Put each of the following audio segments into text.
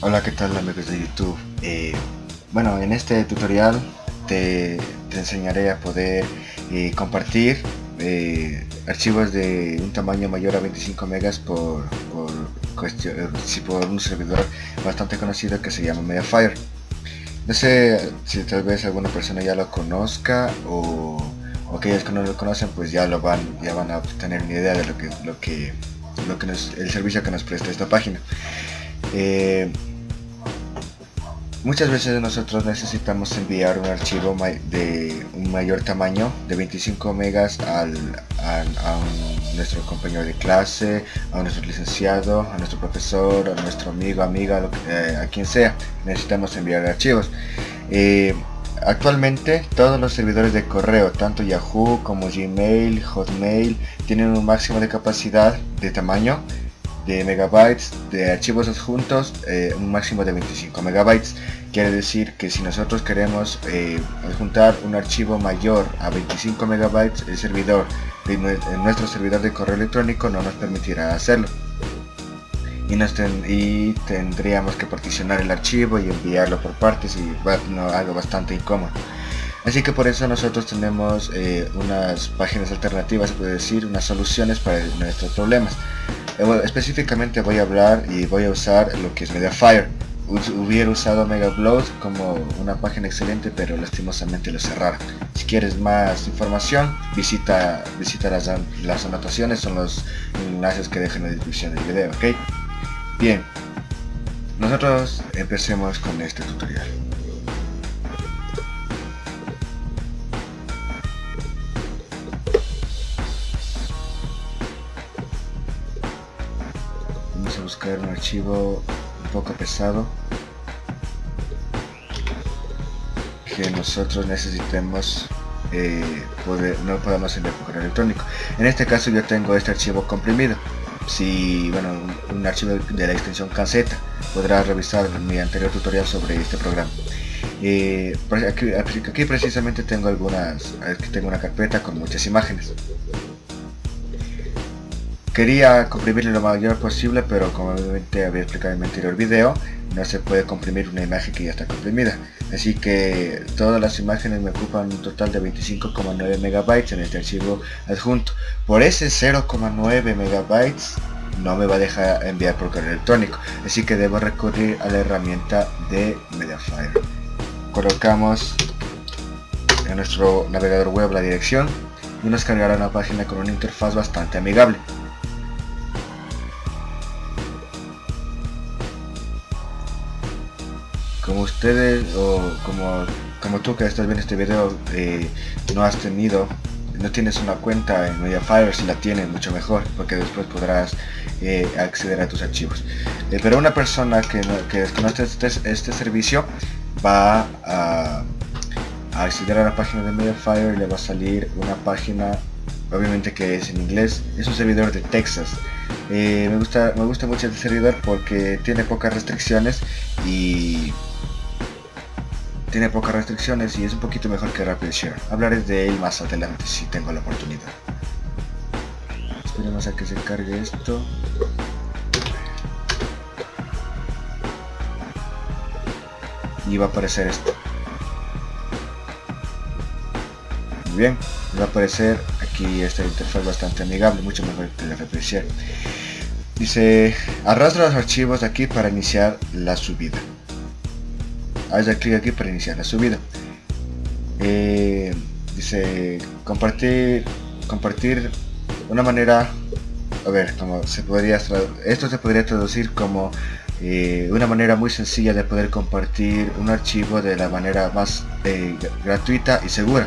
Hola, ¿qué tal amigos de YouTube? Bueno, en este tutorial te enseñaré a poder compartir archivos de un tamaño mayor a 25 megas por un servidor bastante conocido que se llama MediaFire. No sé si tal vez alguna persona ya lo conozca o aquellos que no lo conocen pues ya van a tener una idea de lo que el servicio que nos presta esta página. Muchas veces nosotros necesitamos enviar un archivo de un mayor tamaño, de 25 megas a nuestro compañero de clase, a nuestro licenciado, a nuestro profesor, a nuestro amigo, amiga, a quien sea. Necesitamos enviar archivos. Actualmente todos los servidores de correo, tanto Yahoo como Gmail, Hotmail, tienen un máximo de capacidad de tamaño de megabytes de archivos adjuntos, un máximo de 25 megabytes. Quiere decir que si nosotros queremos adjuntar un archivo mayor a 25 megabytes, el servidor, nuestro servidor de correo electrónico no nos permitirá hacerlo y tendríamos que particionar el archivo y enviarlo por partes, y algo bastante incómodo. Así que por eso nosotros tenemos unas páginas alternativas, puede decir, unas soluciones para nuestros problemas. Específicamente voy a hablar y voy a usar lo que es MediaFire. Hubiera usado MegaBlogs como una página excelente, pero lastimosamente lo cerraron. Si quieres más información, visita las anotaciones, son los enlaces que dejo en la descripción del video, ¿ok? Bien, nosotros empecemos con este tutorial. Vamos a buscar un archivo un poco pesado que nosotros necesitemos no podamos enviar por correo electrónico. En este caso yo tengo este archivo comprimido. Si, bueno, un archivo de la extensión canceta. Podrás revisar mi anterior tutorial sobre este programa. Aquí precisamente tengo una carpeta con muchas imágenes. Quería comprimirlo lo mayor posible, pero como obviamente había explicado en mi anterior video, no se puede comprimir una imagen que ya está comprimida. Así que todas las imágenes me ocupan un total de 25,9 megabytes en este archivo adjunto. Por ese 0,9 megabytes no me va a dejar enviar por correo electrónico, así que debo recurrir a la herramienta de MediaFire. Colocamos en nuestro navegador web la dirección y nos cargará una página con una interfaz bastante amigable. Como ustedes o como tú que estás viendo este video no tienes una cuenta en MediaFire, si la tienes mucho mejor, porque después podrás acceder a tus archivos. Pero una persona que desconoce este servicio va a acceder a la página de MediaFire y le va a salir una página, obviamente que es en inglés, es un servidor de Texas. Me gusta mucho este servidor porque tiene pocas restricciones y es un poquito mejor que RapidShare. Hablaré de él más adelante si tengo la oportunidad. Esperemos a que se cargue esto. Y va a aparecer esto. Muy bien, va a aparecer aquí esta interfaz bastante amigable, mucho mejor que la RapidShare. Dice: arrastra los archivos aquí para iniciar la subida. Haz clic aquí para iniciar la subida. Dice compartir una manera, a ver, como esto se podría traducir como una manera muy sencilla de poder compartir un archivo de la manera más gratuita y segura.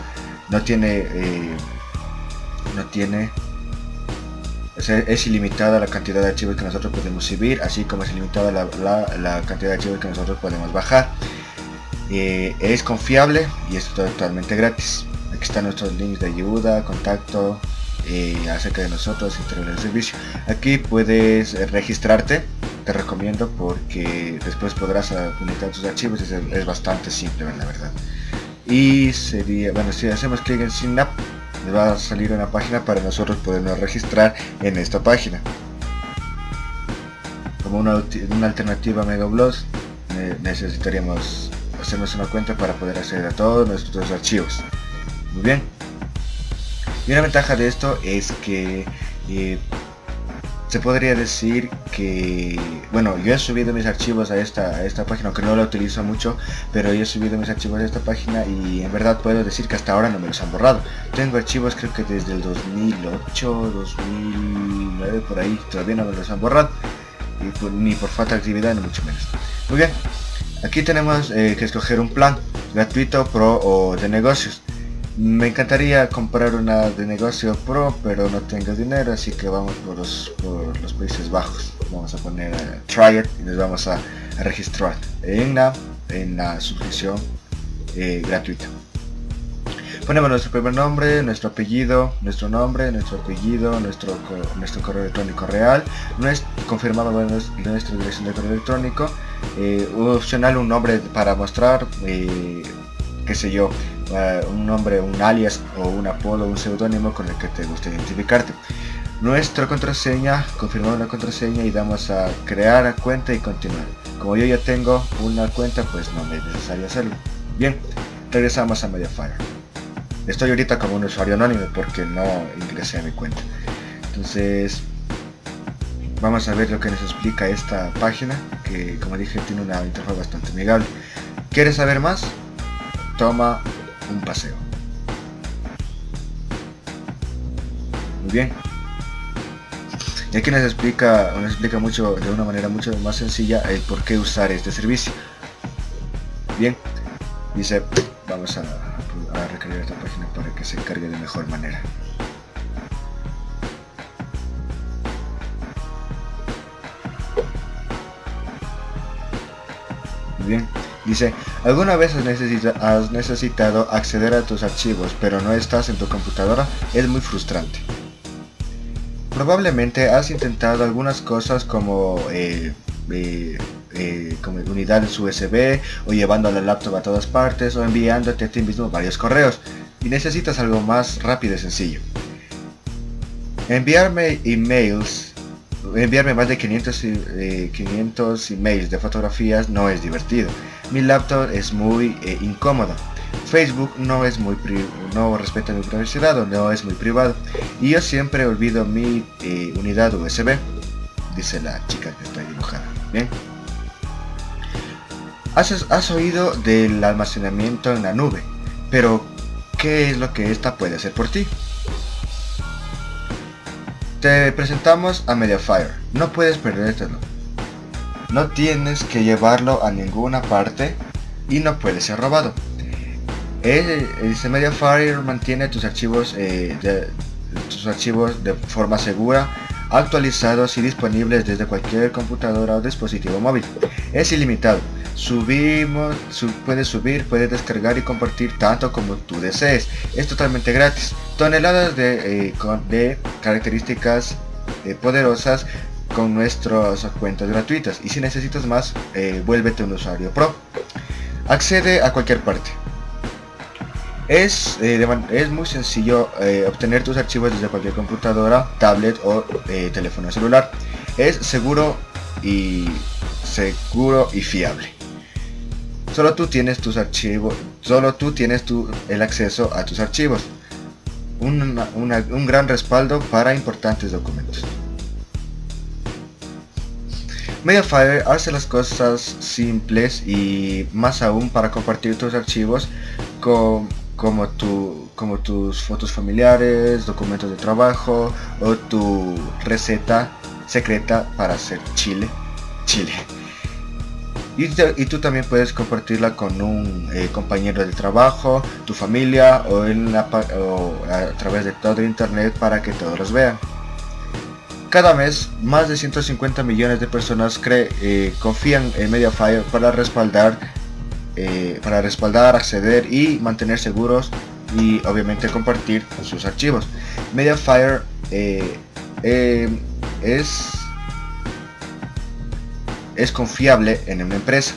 O sea, es ilimitada la cantidad de archivos que nosotros podemos subir, así como es ilimitada la cantidad de archivos que nosotros podemos bajar. Es confiable y es totalmente gratis. Aquí están nuestros links de ayuda, contacto, acerca de nosotros, integrar el servicio. Aquí puedes registrarte, te recomiendo, porque después podrás publicar tus archivos. Es bastante simple, la verdad. Y sería, bueno, si hacemos clic en Sign Up, nos va a salir una página para nosotros podernos registrar en esta página como una alternativa a MegaBlogs. necesitaríamos hacernos una cuenta para poder acceder a todos nuestros archivos. Muy bien. Y una ventaja de esto es que se podría decir que, bueno, yo he subido mis archivos a esta página, aunque no la utilizo mucho, pero yo he subido mis archivos a esta página y en verdad puedo decir que hasta ahora no me los han borrado. Tengo archivos creo que desde el 2008, 2009, por ahí, todavía no me los han borrado, ni por falta de actividad, ni mucho menos. Muy bien, aquí tenemos que escoger un plan, gratuito, pro o de negocios. Me encantaría comprar una de negocio pro, pero no tengo dinero, así que vamos por los Países Bajos. Vamos a poner Try It y nos vamos a registrar en la suscripción gratuita. Ponemos nuestro primer nombre, nuestro apellido, nuestro nombre, nuestro apellido, nuestro correo electrónico real, confirmamos nuestra dirección de correo electrónico, opcional un nombre para mostrar, qué sé yo, un nombre, un alias o un apodo, un seudónimo con el que te guste identificarte. Nuestra contraseña, confirmamos la contraseña y damos a crear cuenta y continuar. Como yo ya tengo una cuenta, pues no me es necesario hacerlo. Bien, regresamos a MediaFire. Estoy ahorita como un usuario anónimo porque no ingresé a mi cuenta. Entonces, vamos a ver lo que nos explica esta página, que como dije tiene una interfaz bastante amigable. ¿Quieres saber más? Toma un paseo. Muy bien. Y aquí nos explica mucho, de una manera mucho más sencilla, el por qué usar este servicio. Bien. Dice, vamos a recargar esta página para que se cargue de mejor manera. Muy bien. Dice, ¿alguna vez has necesitado acceder a tus archivos pero no estás en tu computadora? Es muy frustrante. Probablemente has intentado algunas cosas como, como unidades USB o llevando la laptop a todas partes o enviándote a ti mismo varios correos y necesitas algo más rápido y sencillo. Enviarme emails, enviarme más de 500 emails de fotografías no es divertido. Mi laptop es muy incómoda. Facebook no respeta mi privacidad o no es muy privado. Y yo siempre olvido mi unidad USB, dice la chica que está dibujada. Bien. ¿Has oído del almacenamiento en la nube? Pero, ¿qué es lo que esta puede hacer por ti? Te presentamos a MediaFire. No puedes perdértelo. No tienes que llevarlo a ninguna parte y no puede ser robado. MediaFire mantiene tus archivos de forma segura, actualizados y disponibles desde cualquier computadora o dispositivo móvil. Es ilimitado. Puedes subir, puedes descargar y compartir tanto como tú desees. Es totalmente gratis. Toneladas de características poderosas con nuestras cuentas gratuitas, y si necesitas más, vuélvete un usuario pro. Accede a cualquier parte. Es muy sencillo obtener tus archivos desde cualquier computadora, tablet o teléfono celular. Es seguro y fiable. Solo tú tienes tus archivos, solo tú tienes el acceso a tus archivos. Un gran respaldo para importantes documentos. MediaFire hace las cosas simples y más aún para compartir tus archivos como tus fotos familiares, documentos de trabajo o tu receta secreta para hacer chile. Y tú también puedes compartirla con un compañero de trabajo, tu familia o a través de todo internet para que todos los vean. Cada mes, más de 150 millones de personas confían en MediaFire para respaldar, acceder y mantener seguros y obviamente compartir sus archivos. MediaFire es confiable en una empresa.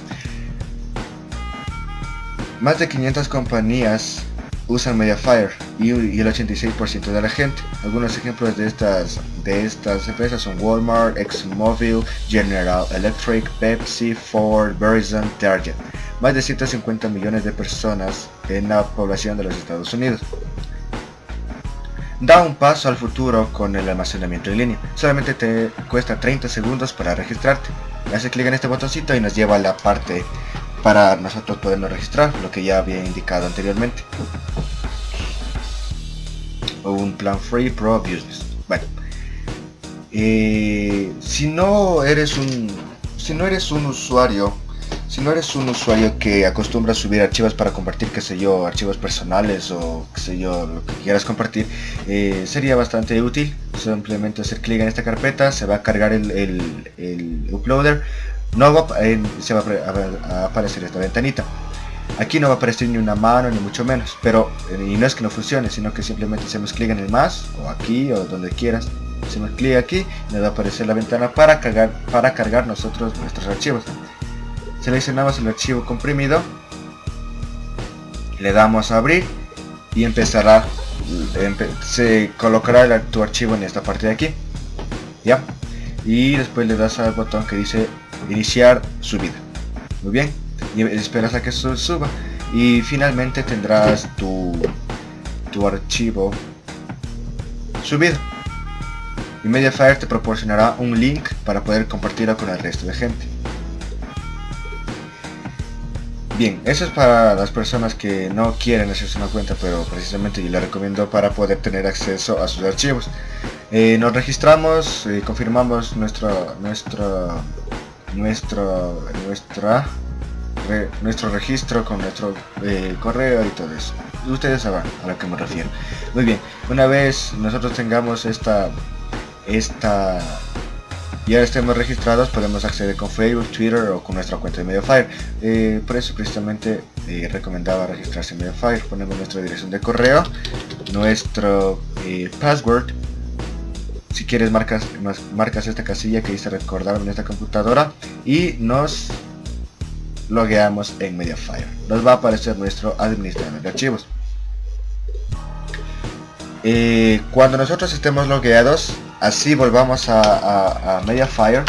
Más de 500 compañías usan MediaFire y el 86% de la gente. Algunos ejemplos de estas empresas son Walmart, ExxonMobil, General Electric, Pepsi, Ford, Verizon, Target. Más de 150 millones de personas en la población de los Estados Unidos. Da un paso al futuro con el almacenamiento en línea. Solamente te cuesta 30 segundos para registrarte. Haces clic en este botoncito y nos lleva a la parte para nosotros podernos registrar, lo que ya había indicado anteriormente. Un plan free pro business. Bueno, si no eres un usuario que acostumbra a subir archivos para compartir, qué sé yo, archivos personales o qué sé yo, lo que quieras compartir, sería bastante útil simplemente hacer clic en esta carpeta. Se va a cargar el uploader. No va, se va a aparecer esta ventanita. Aquí no va a aparecer ni una mano ni mucho menos, pero y no es que no funcione, sino que simplemente hacemos clic en el más o aquí o donde quieras. Hacemos clic aquí, nos va a aparecer la ventana para cargar nosotros nuestros archivos. Seleccionamos el archivo comprimido, le damos a abrir y se colocará tu archivo en esta parte de aquí, ya, y después le das al botón que dice iniciar subida. Muy bien, y esperas a que suba y finalmente tendrás tu archivo subido, y MediaFire te proporcionará un link para poder compartirlo con el resto de gente. Bien, eso es para las personas que no quieren hacerse una cuenta, pero precisamente yo la recomiendo para poder tener acceso a sus archivos. Nos registramos, confirmamos nuestro registro con nuestro correo y todo eso. Ustedes saben a lo que me refiero. Muy bien, una vez nosotros tengamos ya estemos registrados, podemos acceder con Facebook, Twitter o con nuestra cuenta de MediaFire. Por eso precisamente recomendaba registrarse en MediaFire. Ponemos nuestra dirección de correo, nuestro password. Si quieres marcas esta casilla que dice recordarme en esta computadora y nos logueamos en MediaFire. Nos va a aparecer nuestro administrador de archivos. Cuando nosotros estemos logueados, así volvamos a MediaFire,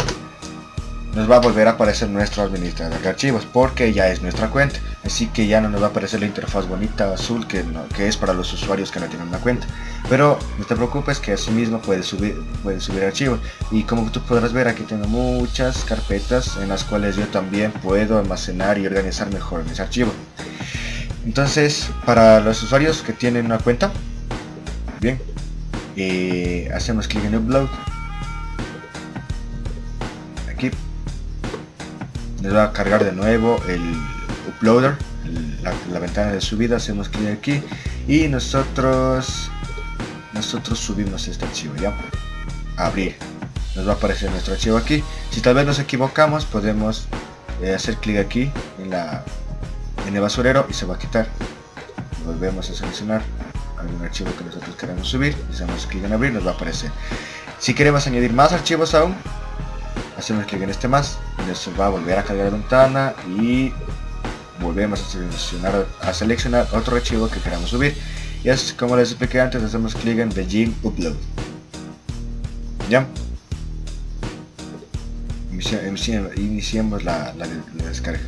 nos va a volver a aparecer nuestro administrador de archivos, porque ya es nuestra cuenta, así que ya no nos va a aparecer la interfaz bonita azul que es para los usuarios que no tienen una cuenta. Pero no te preocupes, que así mismo puedes subir archivos, y como tú podrás ver, aquí tengo muchas carpetas en las cuales yo también puedo almacenar y organizar mejor mis archivos. Entonces, para los usuarios que tienen una cuenta, bien, hacemos clic en upload. Aquí nos va a cargar de nuevo el uploader, la ventana de subida. Hacemos clic aquí y nosotros subimos este archivo, ya, abrir. Nos va a aparecer nuestro archivo aquí. Si tal vez nos equivocamos, podemos hacer clic aquí en el basurero y se va a quitar. Volvemos a seleccionar algún archivo que nosotros queremos subir, hacemos clic en abrir, nos va a aparecer. Si queremos añadir más archivos aún, hacemos clic en este más, nos va a volver a cargar la ventana y volvemos a seleccionar otro archivo que queramos subir, y es como les expliqué antes, hacemos clic en Begin Upload, ya, iniciemos la descarga.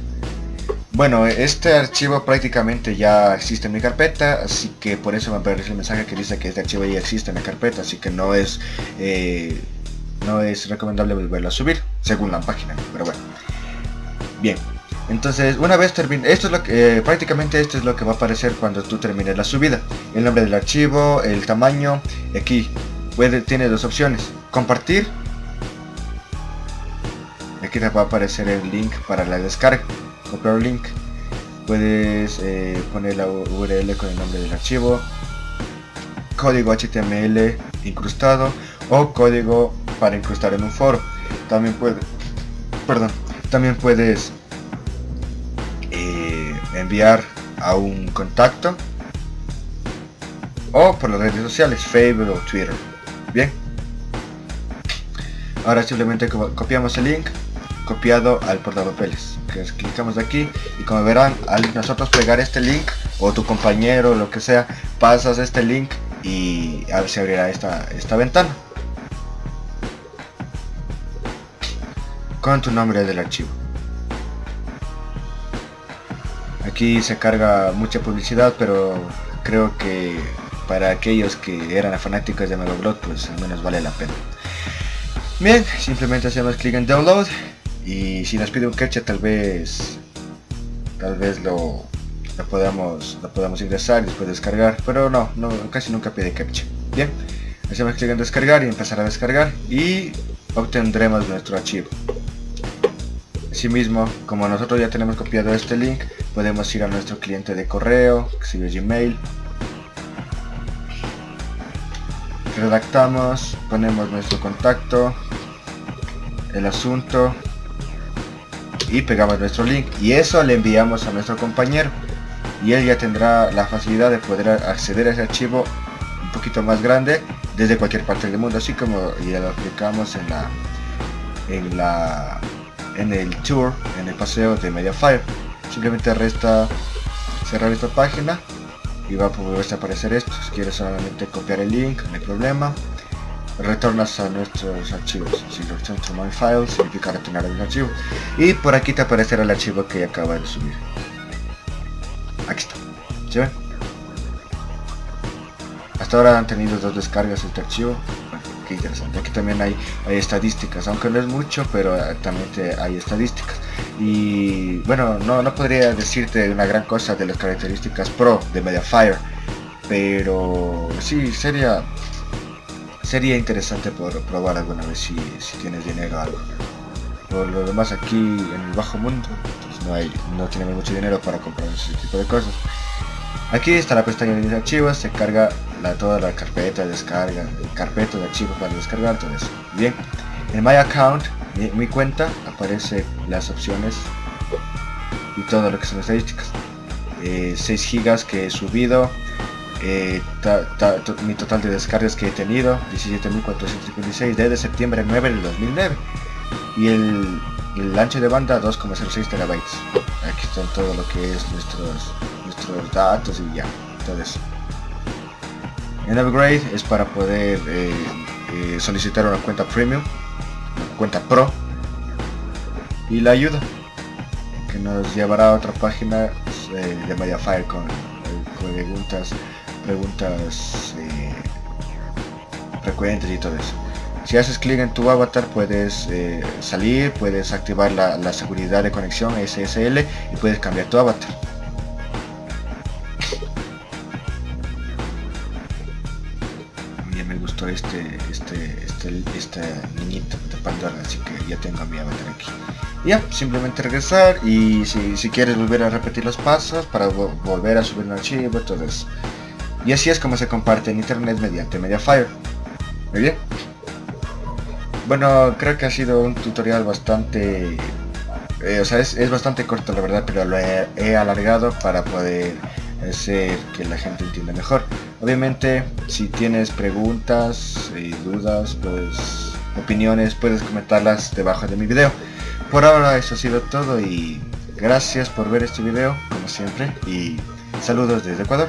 Bueno, este archivo prácticamente ya existe en mi carpeta, así que por eso me aparece el mensaje que dice que este archivo ya existe en mi carpeta, así que no es recomendable volverlo a subir, según la página, pero bueno. Bien, entonces una vez termine, prácticamente esto es lo que va a aparecer cuando tú termines la subida. El nombre del archivo, el tamaño, aquí tiene dos opciones, compartir, aquí te va a aparecer el link para la descarga. Copiar link, puedes poner la URL con el nombre del archivo, código HTML incrustado o código para incrustar en un foro. También puedes enviar a un contacto o por las redes sociales, Facebook o Twitter. Bien, ahora simplemente copiamos el link, copiado al portapapeles. Entonces, clicamos aquí y como verán, al nosotros pegar este link o tu compañero, lo que sea, pasas este link y se abrirá esta ventana con tu nombre del archivo. Aquí se carga mucha publicidad, pero creo que para aquellos que eran fanáticos de MegaBlogs, pues al menos vale la pena. Bien, simplemente hacemos clic en download y si nos pide un caché tal vez lo podamos ingresar y después descargar, pero no, casi nunca pide caché. Bien, hacemos clic en descargar y empezar a descargar y obtendremos nuestro archivo. Asimismo, como nosotros ya tenemos copiado este link, podemos ir a nuestro cliente de correo, que sería Gmail. Redactamos, ponemos nuestro contacto, el asunto y pegamos nuestro link, y eso le enviamos a nuestro compañero y él ya tendrá la facilidad de poder acceder a ese archivo un poquito más grande desde cualquier parte del mundo, así como ya lo aplicamos en el tour, en el paseo de MediaFire. Simplemente resta cerrar esta página y va a poder aparecer esto. Si quieres solamente copiar el link, no hay problema. Retornas a nuestros archivos. Si return to my file significa retornar al archivo. Y por aquí te aparecerá el archivo que acaba de subir. Aquí está. ¿Se ven? Hasta ahora han tenido 2 descargas este archivo. Bueno, qué interesante. Aquí también hay estadísticas, aunque no es mucho, pero también hay estadísticas. Y bueno, no podría decirte una gran cosa de las características pro de MediaFire, pero sí sería interesante poder probar alguna vez si tienes dinero o algo. Por lo demás, aquí en el bajo mundo pues no tenemos mucho dinero para comprar ese tipo de cosas. Aquí está la pestaña de archivos, se carga toda la carpeta de descarga, el carpeto de archivos para descargar, todo eso. Bien, en My Account, mi cuenta, aparece las opciones y todo lo que son estadísticas. 6 gigas que he subido, mi total de descargas que he tenido, 17.456 desde septiembre 9 del 2009. Y el ancho de banda 2,06 terabytes. Aquí están todo lo que es nuestros datos y ya, todo eso. En upgrade es para poder solicitar una cuenta premium, una cuenta pro, y la ayuda que nos llevará a otra página de MediaFire con preguntas frecuentes y todo eso. Si haces clic en tu avatar puedes salir, puedes activar la seguridad de conexión SSL y puedes cambiar tu avatar. Ya me gustó esta niñita de Pandora, así que ya tengo mi avatar aquí. Ya, simplemente regresar y si quieres volver a repetir los pasos para volver a subir un archivo, todo eso. Y así es como se comparte en internet mediante MediaFire. Muy bien. Bueno, creo que ha sido un tutorial bastante... o sea, es bastante corto la verdad, pero lo he alargado para poder hacer que la gente entienda mejor. Obviamente, si tienes preguntas y dudas, pues opiniones, puedes comentarlas debajo de mi video. Por ahora eso ha sido todo y gracias por ver este video, como siempre, y saludos desde Ecuador.